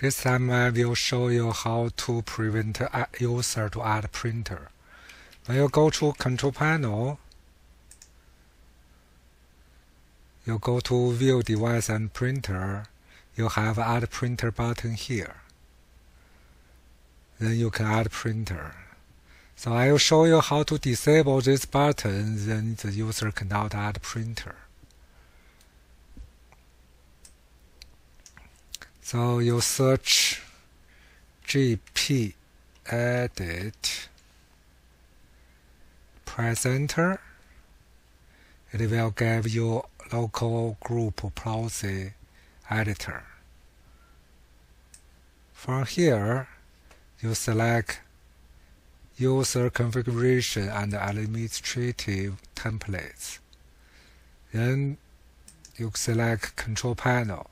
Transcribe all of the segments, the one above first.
This time I will show you how to prevent a user to add printer. When you go to Control Panel, you go to View Device and Printer, you have Add Printer button here. Then you can add printer. So I will show you how to disable this button, then the user cannot add printer. So you search GP Edit, press Enter, it will give you local group policy editor. From here, you select User Configuration and Administrative Templates. Then you select Control Panel.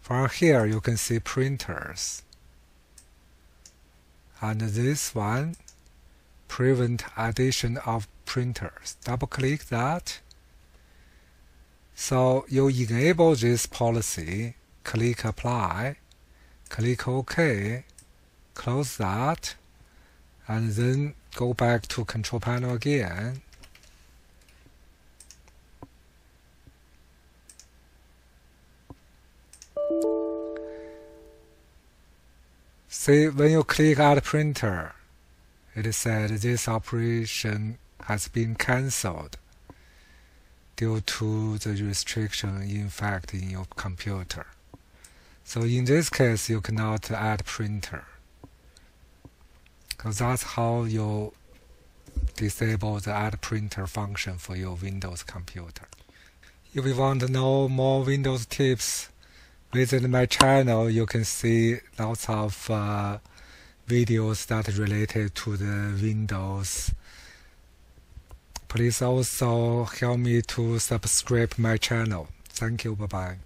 From here, you can see printers. And this one, prevent addition of printers. Double-click that. So you enable this policy, click Apply, click OK, close that, and then go back to Control Panel again. See, when you click Add Printer, it said this operation has been cancelled due to the restriction in effect in your computer. So in this case, you cannot add printer. So that's how you disable the Add Printer function for your Windows computer. If you want to know more Windows tips, visit my channel. You can see lots of videos that are related to the Windows. Please also help me to subscribe my channel. Thank you. Bye-bye.